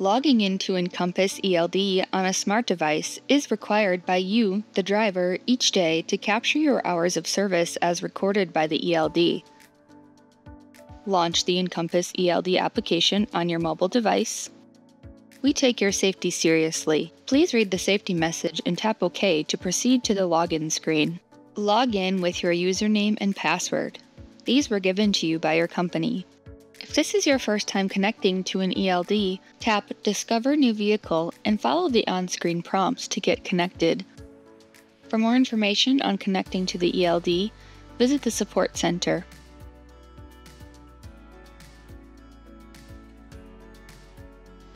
Logging into Encompass ELD on a smart device is required by you, the driver, each day to capture your hours of service as recorded by the ELD. Launch the Encompass ELD application on your mobile device. We take your safety seriously. Please read the safety message and tap OK to proceed to the login screen. Log in with your username and password. These were given to you by your company. If this is your first time connecting to an ELD, tap Discover New Vehicle and follow the on-screen prompts to get connected. For more information on connecting to the ELD, visit the Support Center.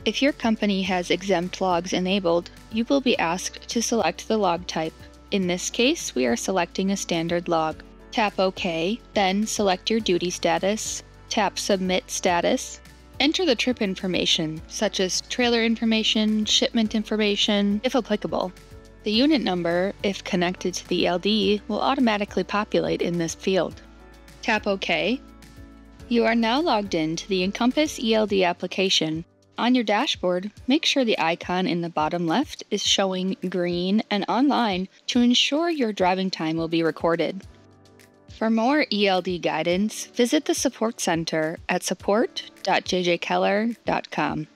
If your company has exempt logs enabled, you will be asked to select the log type. In this case, we are selecting a standard log. Tap OK, then select your duty status. Tap Submit Status. Enter the trip information, such as trailer information, shipment information, if applicable. The unit number, if connected to the ELD, will automatically populate in this field. Tap OK. You are now logged in to the Encompass ELD application. On your dashboard, make sure the icon in the bottom left is showing green and online to ensure your driving time will be recorded. For more ELD guidance, visit the Support Center at support.jjkeller.com.